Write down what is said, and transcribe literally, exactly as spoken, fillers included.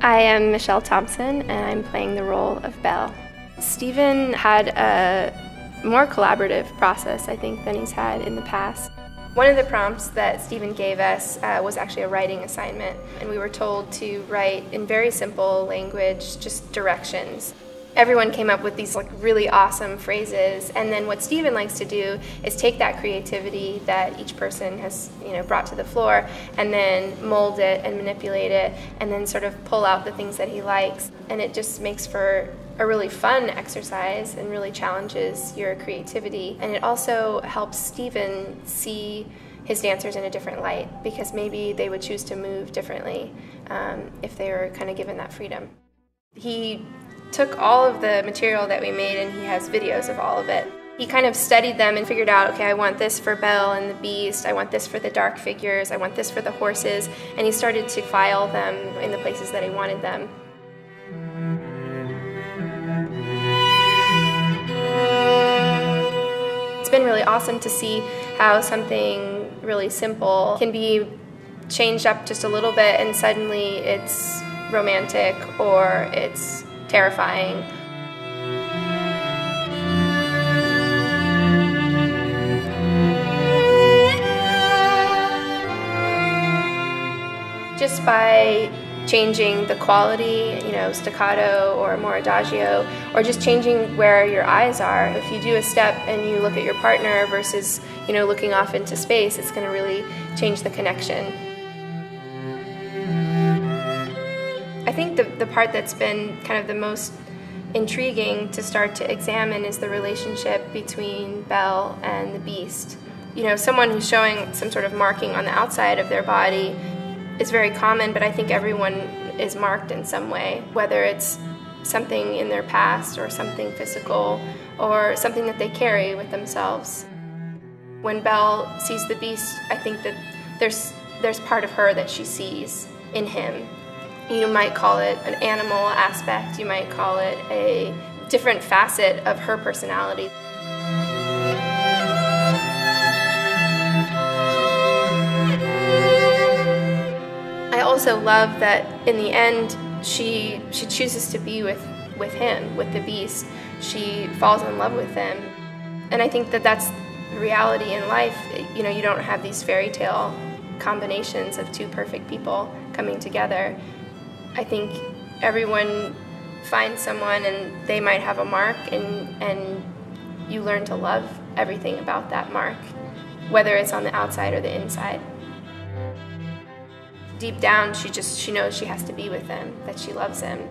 I am Michelle Thompson, and I'm playing the role of Belle. Stephen had a more collaborative process, I think, than he's had in the past. One of the prompts that Stephen gave us uh, was actually a writing assignment, and we were told to write in very simple language, just directions. Everyone came up with these like really awesome phrases, and then what Stephen likes to do is take that creativity that each person has, you know, brought to the floor, and then mold it and manipulate it, and then sort of pull out the things that he likes. And it just makes for a really fun exercise and really challenges your creativity. And it also helps Stephen see his dancers in a different light, because maybe they would choose to move differently um, if they were kind of given that freedom. He took all of the material that we made, and he has videos of all of it. He kind of studied them and figured out, okay, I want this for Belle and the Beast, I want this for the dark figures, I want this for the horses, and he started to file them in the places that he wanted them. It's been really awesome to see how something really simple can be changed up just a little bit, and suddenly it's romantic or it's terrifying. Just by changing the quality, you know, staccato or more adagio, or just changing where your eyes are. If you do a step and you look at your partner versus, you know, looking off into space, it's going to really change the connection. I think the, the part that's been kind of the most intriguing to start to examine is the relationship between Belle and the Beast. You know, someone who's showing some sort of marking on the outside of their body is very common, but I think everyone is marked in some way, whether it's something in their past or something physical or something that they carry with themselves. When Belle sees the Beast, I think that there's, there's part of her that she sees in him. You might call it an animal aspect, you might call it a different facet of her personality. I also love that in the end she, she chooses to be with, with him, with the Beast. She falls in love with him. And I think that that's reality in life. You know, you don't have these fairy tale combinations of two perfect people coming together. I think everyone finds someone and they might have a mark, and, and you learn to love everything about that mark, whether it's on the outside or the inside. Deep down, she just she knows she has to be with him, that she loves him.